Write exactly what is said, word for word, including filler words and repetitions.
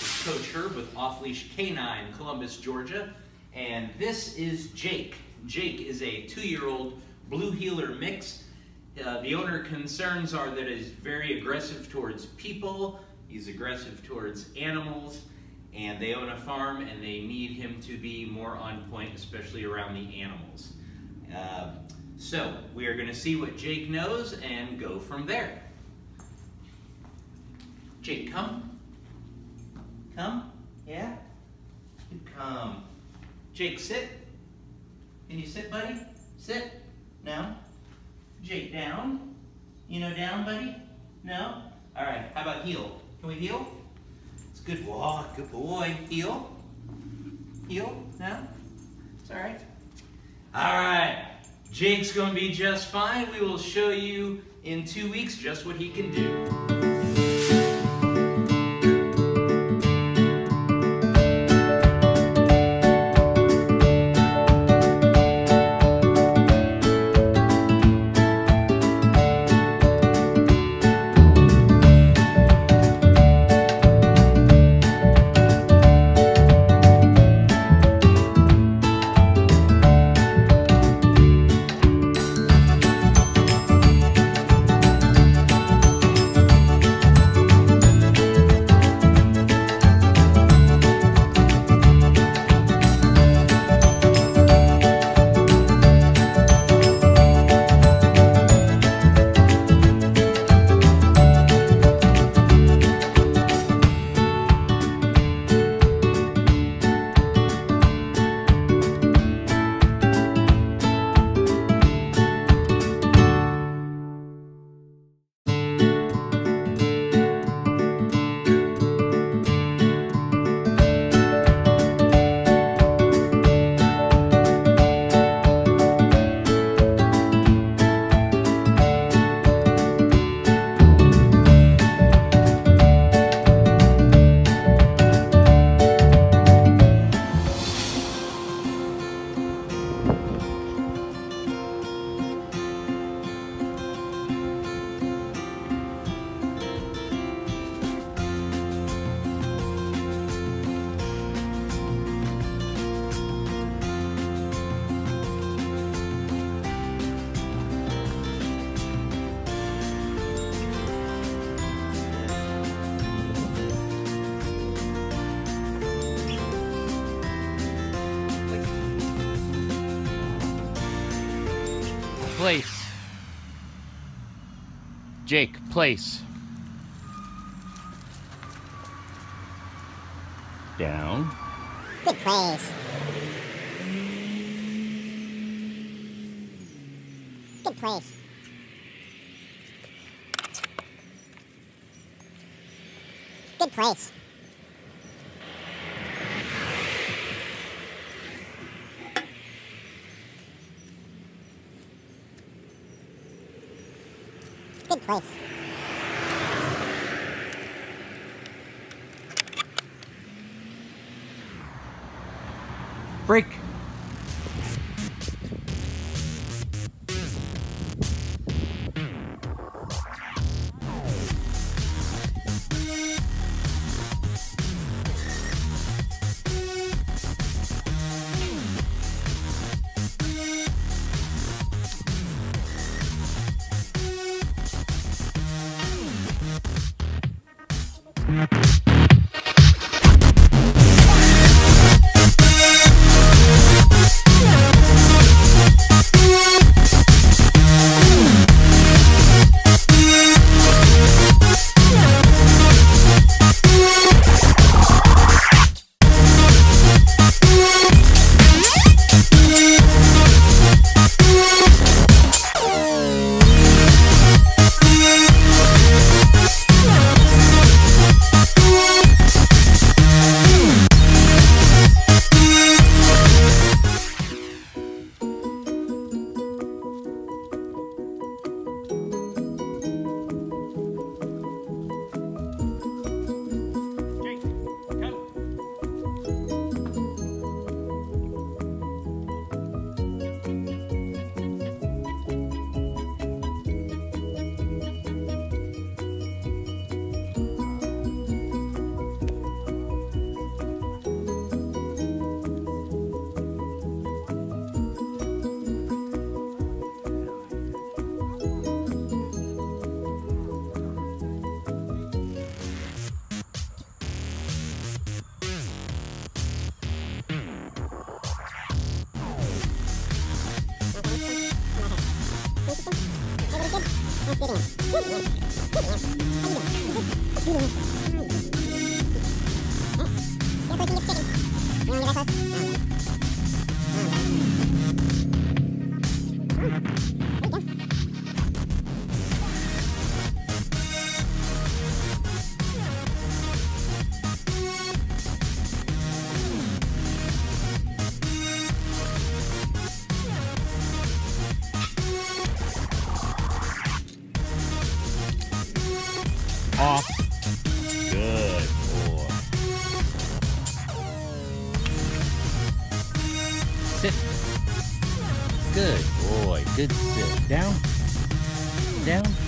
This is Coach Herb with Off-Leash K nine Columbus, Georgia. And this is Jake. Jake is a two-year-old Blue Heeler mix. Uh, the owner concerns are that he's very aggressive towards people, he's aggressive towards animals, and they own a farm and they need him to be more on point, especially around the animals. Uh, so we are going to see what Jake knows and go from there. Jake, come. Come. Yeah? You come. Jake, sit. Can you sit, buddy? Sit. No? Jake, down. You know down, buddy? No? All right, how about heel? Can we heel? It's good walk, good boy. Heel? Heel? No? It's all right. All right, Jake's gonna be just fine. We will show you in two weeks just what he can do. Place. Jake, place. Down. Good place. Good place. Good place. Good place. Break. Good boy, good sit. Down, down.